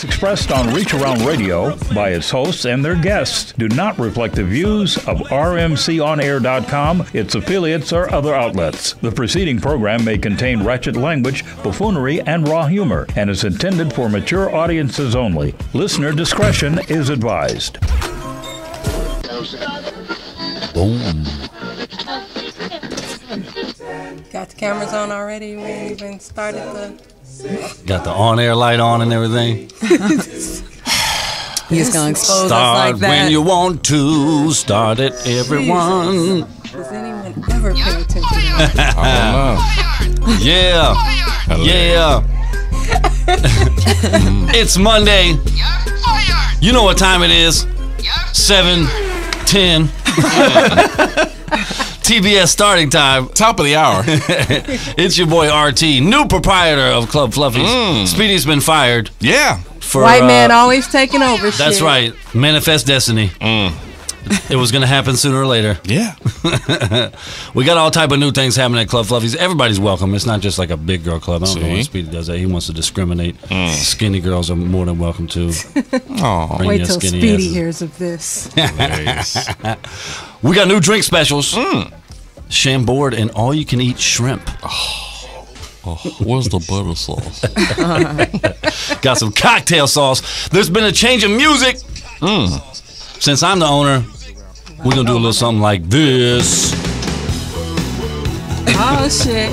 views expressed on Reach Around Radio by its hosts and their guests do not reflect the views of RMCOnAir.com, its affiliates, or other outlets. The preceding program may contain ratchet language, buffoonery, and raw humor, and is intended for mature audiences only. Listener discretion is advised. Boom. Got the cameras on already. We ain't even started the... Got the on-air light on and everything. He's going to expose us like that. Start when you want to. Start it, everyone. Jesus. Does anyone ever pay attention? I don't know. Yeah. Yeah. It's Monday. You know what time it is. 7:10. TBS starting time. Top of the hour. It's your boy RT, new proprietor of Club Fluffy's. Speedy's been fired. Yeah. For, white man always taking over shit. That's right. Manifest destiny. It was going to happen sooner or later. Yeah. We got all type of new things happening at Club Fluffy's. Everybody's welcome. It's not just like a big girl club. I don't know why Speedy does that. He wants to discriminate. Skinny girls are more than welcome to. Wait till Speedy hears of this. We got new drink specials. Chambord and all-you-can-eat shrimp. Oh, where's the butter sauce? Got some cocktail sauce. There's been a change of music. Since I'm the owner, we're going to do a little something like this. Oh, shit.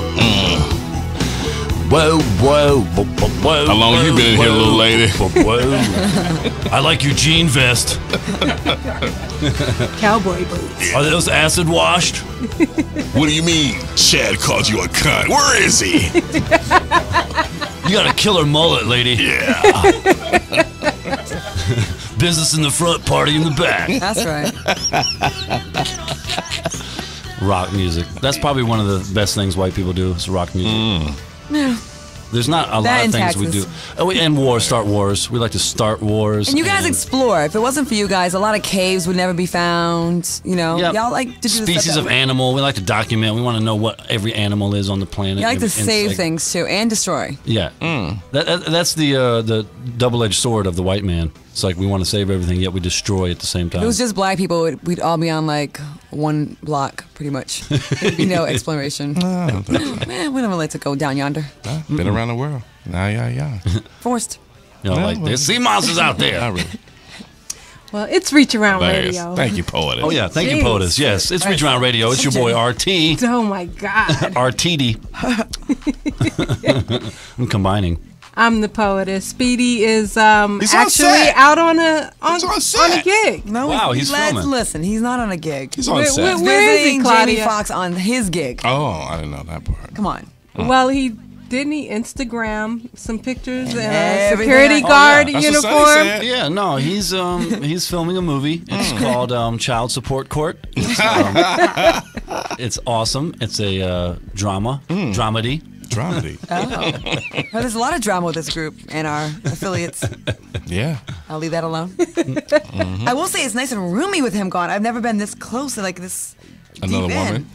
Whoa, whoa, whoa, whoa. How long you been in here, little lady? I like your jean vest. Cowboy boots. Are those acid washed? What do you mean? Chad called you a cunt. Where is he? You got a killer mullet, lady. Yeah. Business in the front, party in the back. That's right. Rock music. That's probably one of the best things white people do is rock music. Yeah. There's not a lot of things we do. Oh, and start wars. We like to start wars. And you guys explore. If it wasn't for you guys, a lot of caves would never be found. You know, y'all like to do species of animal. We like to document. We want to know what every animal is on the planet. You like to save things too and destroy. Yeah, that's the double-edged sword of the white man. It's like we want to save everything, yet we destroy at the same time. If it was just black people, we'd all be on like one block, pretty much. There'd be no exploration. Man, we never like to go down yonder. Been around the world. Forced. You know, like there's sea monsters out there. Well, it's Reach Around Radio. Thank you, Poetess. Oh, yeah. Thank you, Poetess. Yes, it's Reach Around Radio. It's your boy, RT. Oh, my God. RTD. I'm combining. I'm the Poetess. Speedy is actually out on a gig. No, wow, he's filming. Listen, he's not on a gig. He's on set. Where is he, Claudia? Jamie Foxx on his gig. Oh, I didn't know that part. Come on. Well, he Instagram some pictures in a security guard uniform. Yeah, no, he's filming a movie. It's called Child Support Court. It's awesome. It's a drama, dramedy. Dramedy. Oh. Well, there's a lot of drama with this group and our affiliates. Yeah. I'll leave that alone. I will say it's nice and roomy with him gone. I've never been this close to like this. Another woman.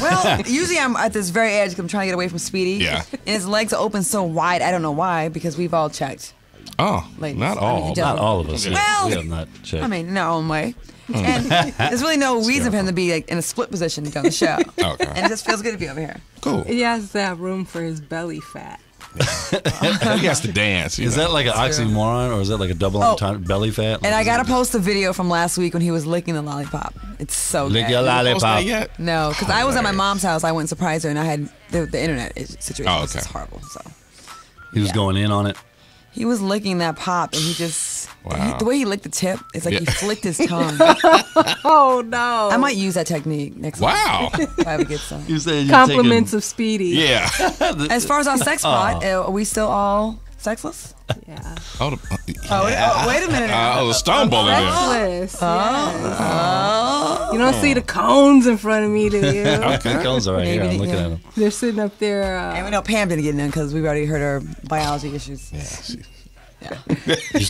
Well, usually I'm at this very edge because I'm trying to get away from Speedy. Yeah. And his legs open so wide. I don't know why, because we've all checked. Oh, ladies. Not all of us. Well, we have not checked. I mean, in our own way. And there's really no reason for him to be like in a split position to go on the show. Okay. And it just feels good to be over here. Cool. He has to have room for his belly fat. He has to dance. Is that like an oxymoron or is that like a double entendre? Belly fat? Like, and I gotta post a video from last week when he was licking the lollipop. It's so good. Lick your lollipop. No, because I was at my mom's house. I went and surprised her and I had the internet situation. Oh, okay. It's horrible. So he was going in on it. He was licking that pop, and he just... Wow. The way he licked the tip, it's like he flicked his tongue. Oh, no. I might use that technique next time. Wow. I would get some. Compliments of Speedy. Yeah. As far as our sex pot, are we still all sexless? Yeah. Oh, wait a minute. Oh, the stone ball in there. Sexless. Oh. You don't see the cones in front of me, do you? Okay. The cones are right here. I'm looking at them. They're sitting up there. And we know Pam didn't get none because we've already heard her biology issues. Yeah.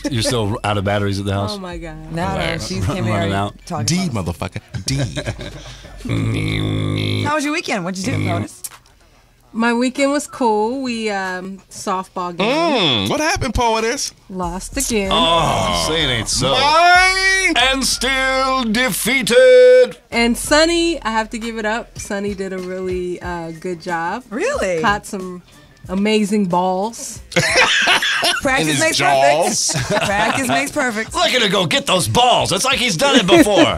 You're still out of batteries at the house? Oh, my God. No, she's came here talking D, motherfucker. D. How was your weekend? What'd you do, Lotus? My weekend was cool. We softball game. What happened, Poetess? Lost again. Oh, say it ain't so. Mine! And still defeated. And Sonny, I have to give it up. Sonny did a really good job. Really? Caught some amazing balls. Practice makes jaws. Perfect. Practice makes perfect. Look at her go get those balls. It's like he's done it before.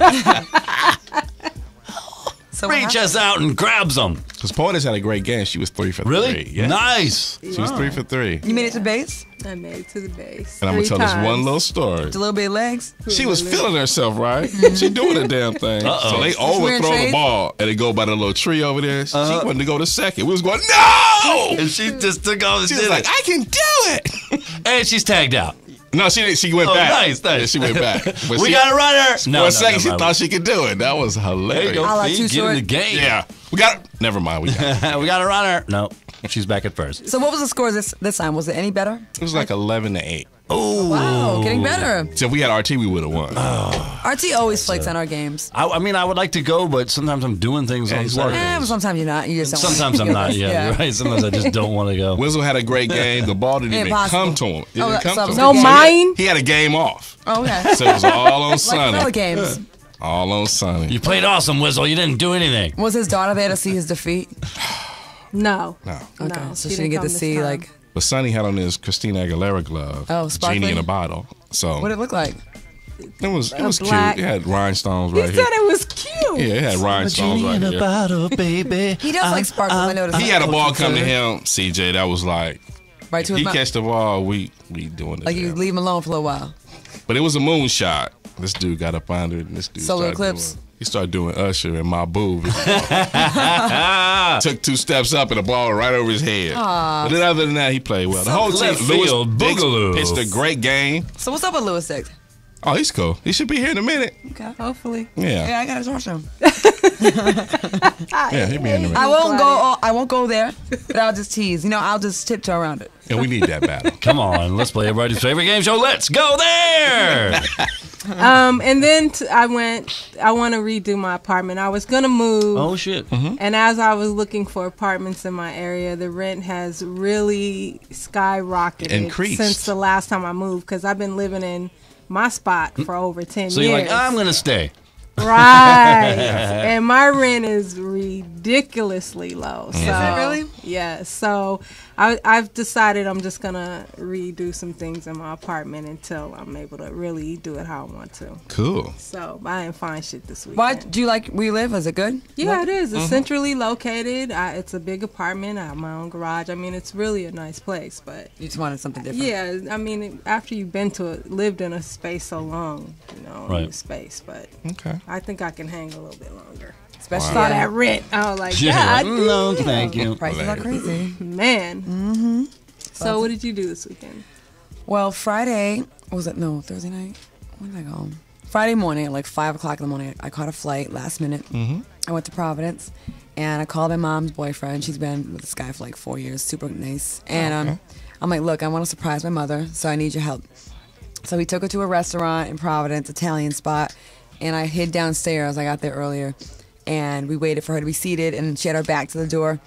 So reaches out and grabs them. Because Poetess had a great game. She was 3 for 3. Really? Yeah. Nice. She was 3 for 3. You made it to base? I made it to the base. And I'm going to tell us one little story. Just a little bit of legs. She was feeling herself, right? She doing a damn thing. Uh-oh. So they overthrow the ball. And they go by the little tree over there. She wanted to go to second. We was going, no! And she just took off and did it. She was like, I can do it. And she's tagged out. No, she didn't. She went back. Nice, nice. Yeah, she went back. But we got to run her. For a second, she thought she could do it. That was hilarious. There you go, Fee. Get in the game. Yeah. We got her. Never mind. We got her. We got to run her. No, she's back at first. So what was the score this time? Was it any better? It was like 11 to 8. Oh. Wow, getting better. So if we had RT, we would have won. Oh. RT always flakes on our games. I mean, I would like to go, but sometimes I'm doing things on Saturdays. Yeah, but sometimes you're not. You just don't Sometimes I'm not. Sometimes I just don't want to go. Wizzle had a great game. The ball didn't even come to him. Mine? He had a game off. Oh, okay. So it was all on Sunday. Like games. All on Sunday. You played awesome, Wizzle. You didn't do anything. Was his daughter there to see his defeat? No. Okay, so she didn't get to see, like... But Sonny had on his Christina Aguilera glove, Genie in a Bottle. So what did it look like? It was cute. It had rhinestones right here. He said it was cute. Yeah, it had rhinestones right here. Genie in a bottle, baby. He does like sparkles. I noticed. He had a ball come to him, CJ. That was like, right to his mouth. He catch the ball. We doing it. Like you leave him alone for a little while. But it was a moonshot. This dude got up under it, and this dude solar eclipse. He started doing Usher and my boob. Took 2 steps up and the ball right over his head. Aww. But then other than that, he played well. The whole team, Louis Dix, pitched a great game. So what's up with Louis Dix? Oh, he's cool. He should be here in a minute. Okay, hopefully. Yeah. Yeah, I gotta talk to him. Yeah, he'll be in a minute. I won't go there, but I'll just tease. You know, I'll just tiptoe around it. Yeah, we need that battle. Come on, let's play everybody's favorite game show. Let's go there. And then I want to redo my apartment. I was going to move. Oh, shit. Mm-hmm. And as I was looking for apartments in my area, the rent has really skyrocketed. Increased. Since the last time I moved, because I've been living in my spot for over 10 years. So you're like, I'm going to stay. Right. And my rent is ridiculously low. So, is it really? Yeah. So I've decided I'm just going to redo some things in my apartment until I'm able to really do it how I want to. Cool. So I didn't find shit this weekend. What? Do you like where you live? Is it good? Yeah, it is. It's centrally located. It's a big apartment. I have my own garage. I mean, it's really a nice place. But you just wanted something different. Yeah. I mean, after you've lived in a space so long, you know, space. But okay. I think I can hang a little bit longer. Especially all that rent. I was like, yeah, I do. No, thank you. Prices are crazy. Man. Mm-hmm. So what did you do this weekend? Well, Thursday night? When did I go home? Friday morning at like 5 o'clock in the morning, I caught a flight last minute. Mm-hmm. I went to Providence, and I called my mom's boyfriend. She's been with this guy for like 4 years. Super nice. And I'm like, look, I want to surprise my mother, so I need your help. So we took her to a restaurant in Providence, Italian spot. And I hid downstairs. I got there earlier. And we waited for her to be seated. And she had her back to the door.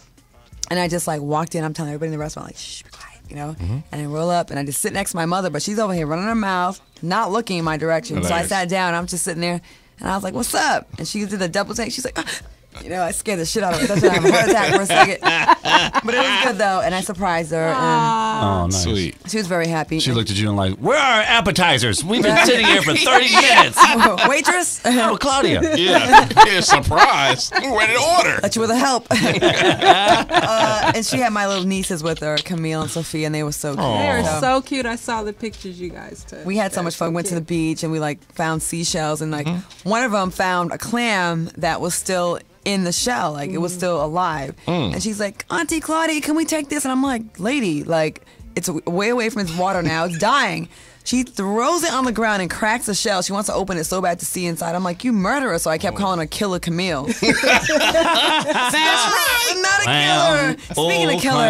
And I just, like, walked in. I'm telling everybody in the restaurant, like, shh, be quiet, you know? Mm-hmm. And I roll up. And I just sit next to my mother. But she's over here running her mouth, not looking in my direction. Hilarious. So I sat down. I'm just sitting there. And I was like, what's up? And she did a double take. She's like, ah. You know, I scared the shit out of her. That's why I have a heart attack for a second. But it was good, though. And I surprised her. Oh, nice. Sweet. She was very happy. She looked at you and like, where are our appetizers? We've been sitting here for 30 minutes. Waitress? Oh, Claudia. Yeah, surprise. We're ready to order. Let you with the help. And she had my little nieces with her, Camille and Sophia, and they were so cute. They were so cute. I saw the pictures you guys took. We had so much fun. We went to the beach, and we, like, found seashells. And, like, one of them found a clam that was still in the shell, like it was still alive. And she's like, Auntie Claudia, can we take this? And I'm like, lady, like it's way away from its water now. It's dying. She throws it on the ground and cracks the shell. She wants to open it so bad to see inside. I'm like, you murderer. So I kept calling her Killer Camille. That's right. I'm not a killer. Speaking of killer.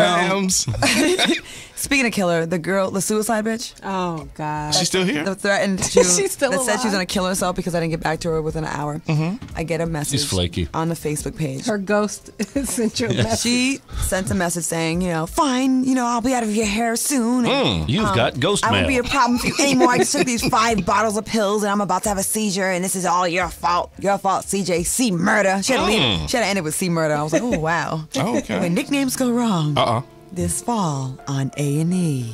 Speaking of killer, the girl, the suicide bitch. Oh, God. She's still here. Threatened to, she's still alive. Said she was going to kill herself because I didn't get back to her within an hour. Mm-hmm. I get a message. She's flaky. On the Facebook page. Her ghost sent you a message. She sent a message saying, you know, fine, you know, I'll be out of your hair soon. And, you've got ghost mail. I won't be a problem for you anymore. I just took these 5 bottles of pills and I'm about to have a seizure and this is all your fault. Your fault, CJ. C murder. She had to leave. She had to end it with C murder. I was like, oh, wow. Oh, okay. When nicknames go wrong. Uh-uh. This fall on A&E.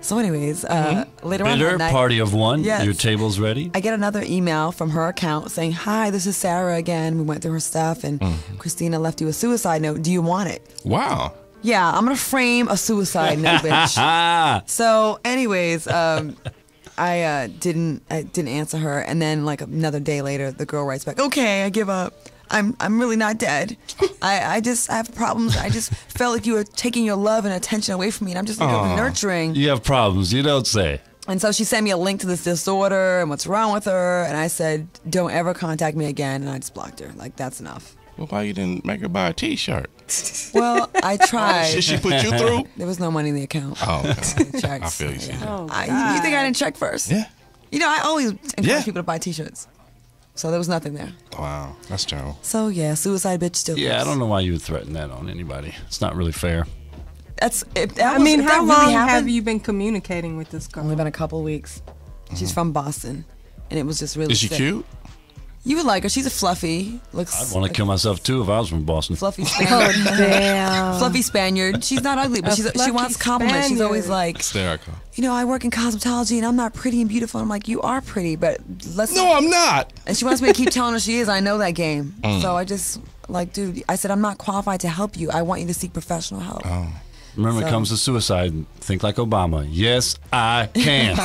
So anyways, later on that night, party of one, your table's ready. I get another email from her account saying, hi, this is Sarah again. We went through her stuff, and Christina left you a suicide note. Do you want it? Wow. Yeah, I'm going to frame a suicide note, bitch. So anyways, I didn't answer her, and then like another day later, the girl writes back, okay, I give up. I'm really not dead. I have problems. I just felt like you were taking your love and attention away from me, and I'm just nurturing. You have problems. You don't say. And so she sent me a link to this disorder and what's wrong with her, and I said, don't ever contact me again, and I just blocked her. Like, that's enough. Well, why you didn't make her buy a T-shirt? Well, I tried. Did she put you through? There was no money in the account. Oh, okay. I feel you. Yeah. Oh, you think I didn't check first? Yeah. You know, I always encourage people to buy T-shirts. So there was nothing there. Wow, that's terrible. So yeah, suicide bitch still. Yeah, lives. I don't know why you would threaten that on anybody. It's not really fair. That's. How long really have you been communicating with this girl? Only been a couple weeks. She's from Boston, and it was just really. Is she cute? You would like her. She's a fluffy. I'd want to kill myself too if I was from Boston. Fluffy Spaniard. Oh, damn. Fluffy Spaniard. She's not ugly, but she wants compliments. She's always like, hysterical. You know, I work in cosmetology and I'm not pretty and beautiful. I'm like, you are pretty, but let's. No, I'm not. And she wants me to keep telling her she is. I know that game. So I just, like, dude, I said, I'm not qualified to help you. I want you to seek professional help. Oh. Remember, when it comes to suicide, think like Obama. Yes, I can.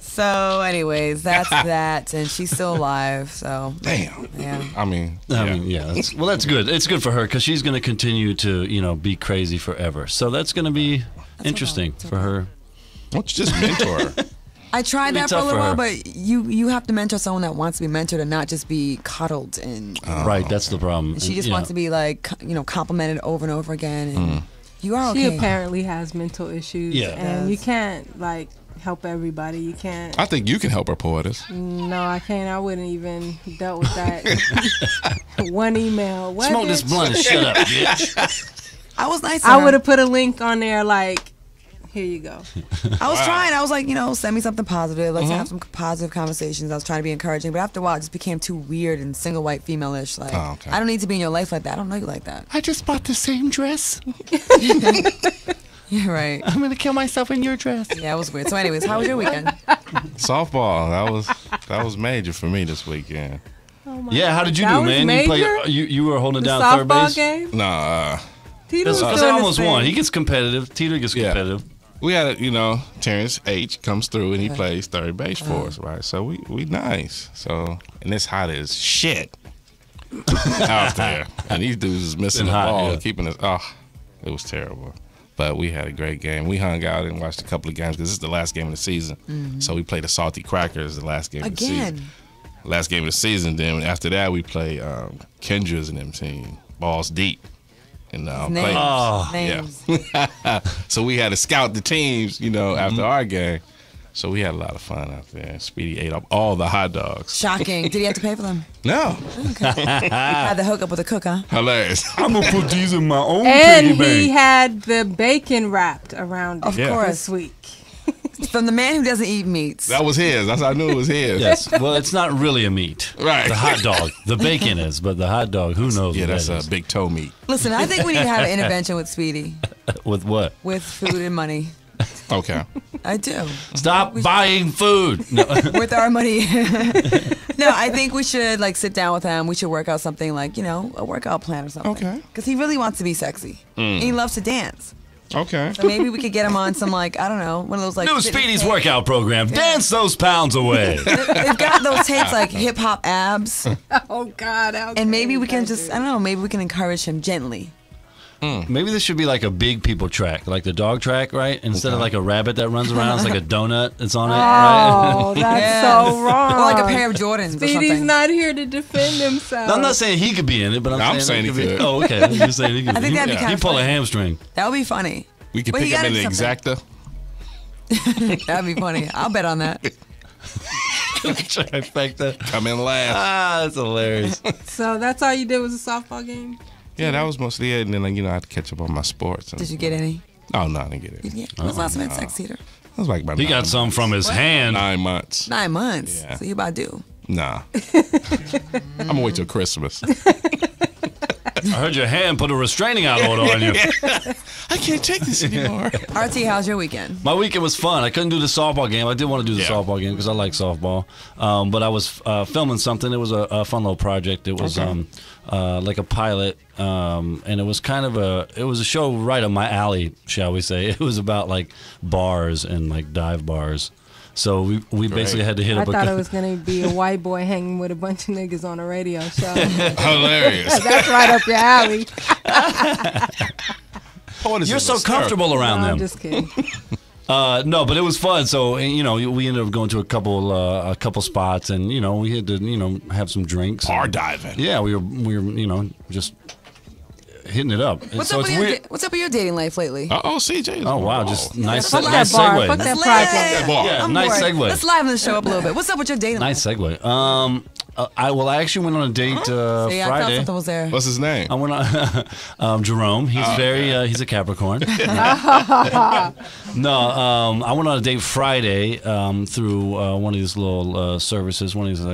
So, anyways, that's that, and she's still alive. So, damn. Yeah. I mean, yeah. That's good. It's good for her because she's going to continue to, you know, be crazy forever. So that's going to be interesting for her. Don't you just mentor her? I tried that for a little while, but you have to mentor someone that wants to be mentored and not just be coddled and. Oh, right. That's the problem. And she just wants to be like, you know, complimented over and over again. And you are okay. She apparently has mental issues, and you can't like. Help everybody. You can't. I think you can help her, Poetess. No, I can't. I wouldn't even dealt with that. One email. What, smoke bitch? This blunt. Shut up, bitch. I was nice. I would have put a link on there like, here you go. I was trying. I was like, you know, send me something positive. Let's have some positive conversations. I was trying to be encouraging, but after a while, it just became too weird and single white female-ish. Like, I don't need to be in your life like that. I don't know you like that. I just bought the same dress. Yeah, right. I'm going to kill myself in your dress. Yeah, it was weird. So anyways, how was your weekend? Softball. That was major for me this weekend. Oh my God. How did you do, man? Major? You were holding down third base? Game? Nah. That's almost one. He gets competitive. Teeter gets competitive. We had, you know, Terrence H. comes through and he plays third base for us, right? So we nice. So, and it's hot as shit out there. And these dudes is missing the ball and keeping us. Oh, it was terrible. But we had a great game. We hung out and watched a couple of games because this is the last game of the season. So we played the Salty Crackers the last game of the season. Last game of the season. Then after that, we played Kendra's and them team, Balls Deep. And names. So we had to scout the teams, you know, after our game. So we had a lot of fun out there. Speedy ate up all the hot dogs. Shocking. Did he have to pay for them? No. Okay. Had the hook up with the cook, huh? Hilarious. I'm going to put these in my own piggy bank. And he had the bacon wrapped around him this week. From the man who doesn't eat meats. That was his. That's how I knew it was his. Yes. Well, it's not really a meat. Right. The hot dog. The bacon is, but the hot dog, who knows? Yeah, that's a big toe meat. Listen, I think we need to have an intervention with Speedy. With what? With food and money. Okay. I do. Stop buying food. No. With our money. No, I think we should like sit down with him. We should work out something like, you know, a workout plan or something. Okay. Because he really wants to be sexy. And he loves to dance. Okay. So maybe we could get him on some like, I don't know, one of those like. New Speedy's workout program. Dance those pounds away. They've got those tapes like hip hop abs. Oh, God. And maybe we can just, I don't know, maybe we can encourage him gently. Maybe this should be like a big people track, like the dog track, right? Instead of like a rabbit that runs around, it's like a donut that's on it. Oh, right? That's so wrong. Or like a pair of Jordans. Speedy's not here to defend himself. No, I'm not saying he could be in it, but I'm saying he could. Oh, okay. You're saying he could. I think that'd be kind of funny. He'd pull a hamstring. That would be funny. We could pick up an exacta. That'd be funny. I'll bet on that. Trifecta. Come in last. Ah, that's hilarious. So that's all you did was a softball game? Yeah, that was mostly it. And then, like, you know, I had to catch up on my sports. Did you get any? Oh, no, I didn't get any. What was last minute sex theater? That was like about He got some from his hand. 9 months. 9 months? Yeah. So you about due? Nah. I'm going to wait till Christmas. I heard your hand put a restraining order on you. I can't take this anymore. RT, how's your weekend? My weekend was fun. I couldn't do the softball game. I did want to do the softball game because I like softball. But I was filming something. It was a fun little project. It was like a pilot. And it was kind of a show right up my alley, shall we say. It was about like bars and like dive bars. So we basically had to hit up a guy. I thought it was going to be a white boy hanging with a bunch of niggas on a radio show. Hilarious. That's right up your alley. You're so comfortable around them. I'm just kidding. No, but it was fun. So, you know, we ended up going to a couple spots, and, you know, we had to, you know, have some drinks. Bar diving. Yeah, we were, you know, just hitting it up. What's up with your dating life lately? Uh-oh, CJ. Oh, wow. Just nice segue. Fuck that project. Yeah, nice segue. Let's liven the show up a little bit. What's up with your dating life? Nice segue. I actually went on a date Friday. Yeah, I thought something was there. What's his name? I went on Jerome. He's he's a Capricorn. No, I went on a date Friday through one of these little services, one of these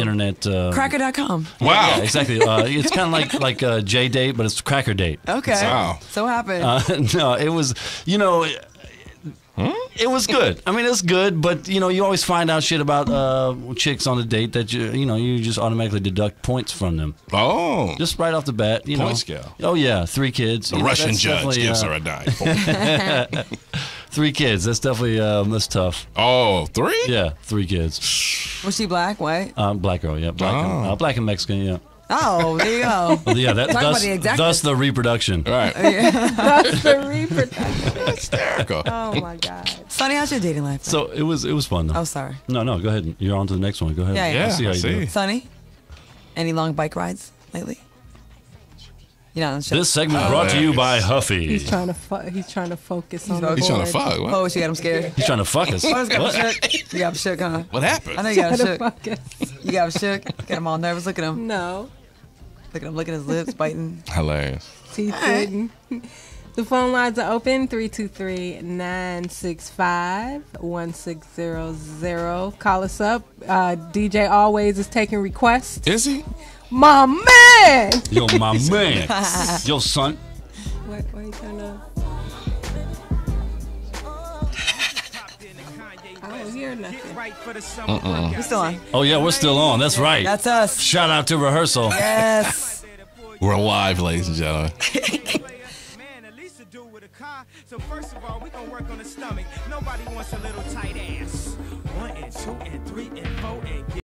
internet. Cracker.com. Wow. Yeah, exactly. It's kind of like J Date, but it's Cracker Date. Okay. Wow. So what happened? No, it was, you know... It was good. I mean, it's good, but, you know, you always find out shit about chicks on a date that, you just automatically deduct points from them. Oh. Just right off the bat. Point scale. Oh, yeah. 3 kids. The Russian judge gives her a 9. 3 kids. That's definitely, that's tough. Oh, 3? Yeah, 3 kids. Was she black, white? Black girl, yeah. Black and Mexican, yeah. Oh, there you go. Well, yeah, thus the reproduction. Right. Thus the reproduction. Hysterical. Oh, my God. Sonny, how's your dating life? So it was fun, though. Oh, sorry. No, go ahead. You're on to the next one. Go ahead. Yeah. I see. Sonny, any long bike rides lately? You know, this segment brought to you by Huffy. He's trying to focus on the board. He's trying to fuck. What? Oh, she got him scared. He's trying to fuck us. What? You got him shook, huh? What happened? I know you got him shook. You got him shook. Got him all nervous. Look at him. No. Look at him. Look at his lips biting. Hilarious. Teeth biting. The phone lines are open, 323-965-1600. Call us up. DJ Alwayz is taking requests. Is he? My man! Yo, my man. Yo, son. Why are you trying to... I don't hear nothing. We're still on. Oh, yeah, we're still on. That's right. That's us. Shout out to rehearsal. Yes. We're alive, ladies and gentlemen. So first of all, we gonna work on the stomach. Nobody wants a little tight ass. 1 and 2 and 3 and 4 and